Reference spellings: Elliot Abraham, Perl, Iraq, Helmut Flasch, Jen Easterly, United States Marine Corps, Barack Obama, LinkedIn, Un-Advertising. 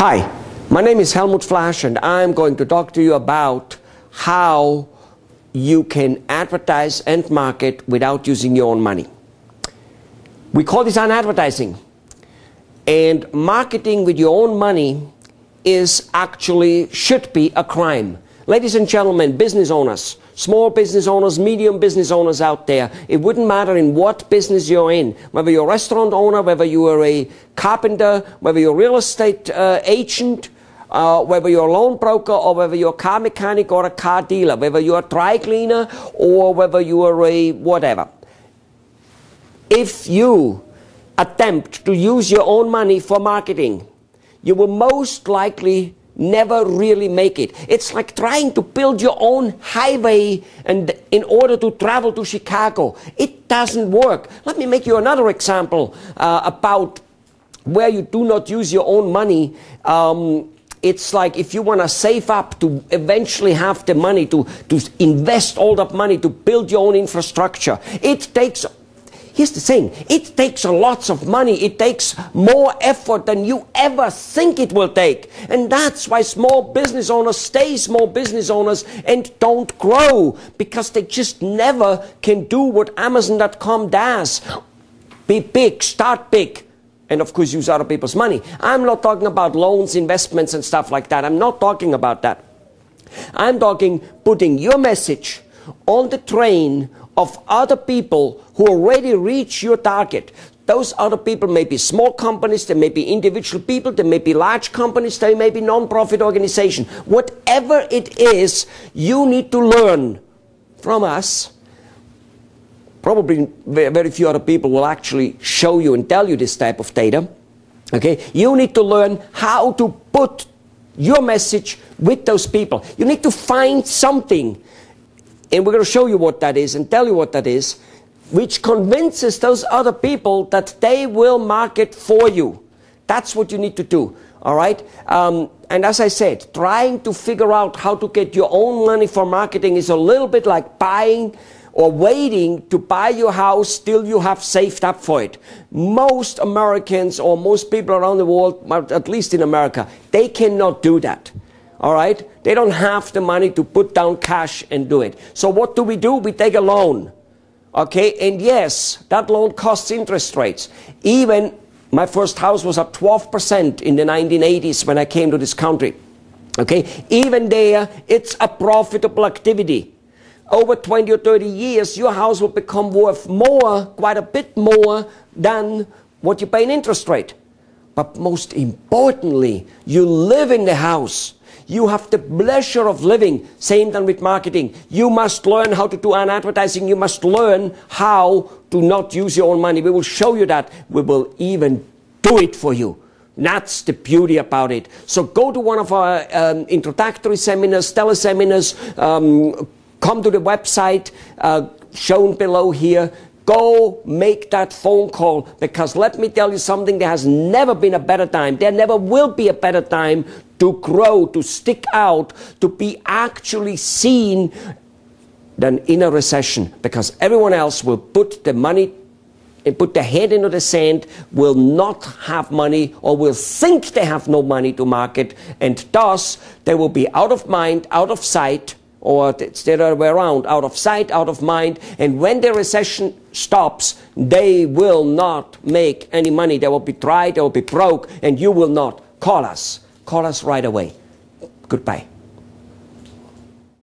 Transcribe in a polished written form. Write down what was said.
Hi, my name is Helmut Flasch, and I'm going to talk to you about how you can advertise and market without using your own money. We call this un-advertising. And marketing with your own money should be a crime. Ladies and gentlemen, business owners, small business owners, medium business owners out there, it wouldn't matter in what business you're in, whether you're a restaurant owner, whether you are a carpenter, whether you're a real estate agent, whether you're a loan broker, or whether you're a car mechanic or a car dealer, whether you're a dry cleaner or whether you are a whatever. If you attempt to use your own money for marketing, you will most likely never really make it. It's like trying to build your own highway and in order to travel to Chicago. It doesn't work. Let me make you another example about where you do not use your own money. It's like if you want to save up to eventually have the money to invest all that money to build your own infrastructure. Here's the thing, it takes lots of money, it takes more effort than you ever think it will take. And that's why small business owners stay small business owners and don't grow, because they just never can do what Amazon.com does. Be big, start big, and of course use other people's money. I'm not talking about loans, investments and stuff like that. I'm not talking about that. I'm talking putting your message on the train of other people who already reach your target. Those other people may be small companies, they may be individual people, they may be large companies, they may be non-profit organizations. Whatever it is, you need to learn from us. Probably very few other people will actually show you and tell you this type of data. Okay? You need to learn how to put your message with those people. You need to find something, and we're going to show you what that is and tell you what that is, which convinces those other people that they will market for you. That's what you need to do, all right? And as I said, trying to figure out how to get your own money for marketing is a little bit like buying or waiting to buy your house till you have saved up for it. Most Americans, or most people around the world, at least in America, they cannot do that. All right? They don't have the money to put down cash and do it. So what do? We take a loan. Okay? And yes, that loan costs interest rates. Even my first house was at 12% in the 1980s when I came to this country. Okay? Even there, it's a profitable activity. Over 20 or 30 years, your house will become worth more, quite a bit more, than what you pay in interest rate. But most importantly, you live in the house. You have the pleasure of living. Same done with marketing. You must learn how to do un-advertising. You must learn how to not use your own money. We will show you that. We will even do it for you. That's the beauty about it. So go to one of our introductory seminars, teleseminars. Come to the website shown below here. Go make that phone call, because let me tell you something, there has never been a better time. There never will be a better time to grow, to stick out, to be actually seen than in a recession, because everyone else will put the money and put their head into the sand, will not have money, or will think they have no money to market, and thus they will be out of mind, out of sight. Or it's the other way around, out of sight, out of mind. And when the recession stops, they will not make any money. They will be dry, they will be broke, and you will not. Call us. Call us right away. Goodbye.